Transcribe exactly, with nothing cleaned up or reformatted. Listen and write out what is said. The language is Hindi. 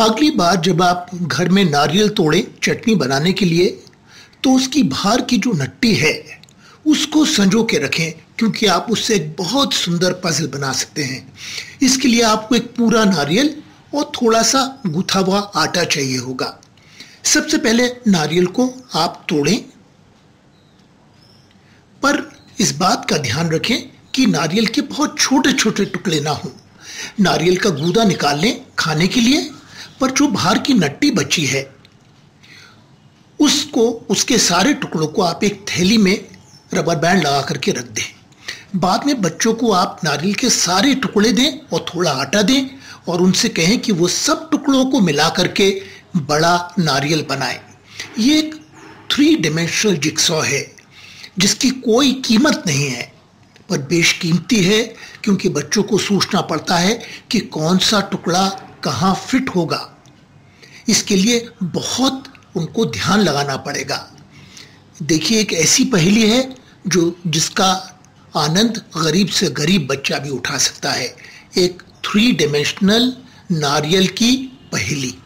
अगली बार जब आप घर में नारियल तोड़े चटनी बनाने के लिए तो उसकी बाहर की जो नट्टी है उसको संजो के रखें, क्योंकि आप उससे एक बहुत सुंदर पजल बना सकते हैं। इसके लिए आपको एक पूरा नारियल और थोड़ा सा गूथा हुआ आटा चाहिए होगा। सबसे पहले नारियल को आप तोड़ें, पर इस बात का ध्यान रखें कि नारियल के बहुत छोटे छोटे टुकड़े ना हों। नारियल का गूदा निकाल लें खाने के लिए, पर जो बाहर की नट्टी बची है उसको उसके सारे टुकड़ों को आप एक थैली में रबर बैंड लगा करके रख दें। बाद में बच्चों को आप नारियल के सारे टुकड़े दें और थोड़ा आटा दें और उनसे कहें कि वो सब टुकड़ों को मिला करके बड़ा नारियल बनाएं। ये एक थ्री डिमेंशनल जिक्सॉ है जिसकी कोई कीमत नहीं है, पर बेशकीमती है क्योंकि बच्चों को सोचना पड़ता है कि कौन सा टुकड़ा कहाँ फिट होगा। इसके लिए बहुत उनको ध्यान लगाना पड़ेगा। देखिए, एक ऐसी पहेली है जो जिसका आनंद गरीब से गरीब बच्चा भी उठा सकता है। एक थ्री डिमेंशनल नारियल की पहेली।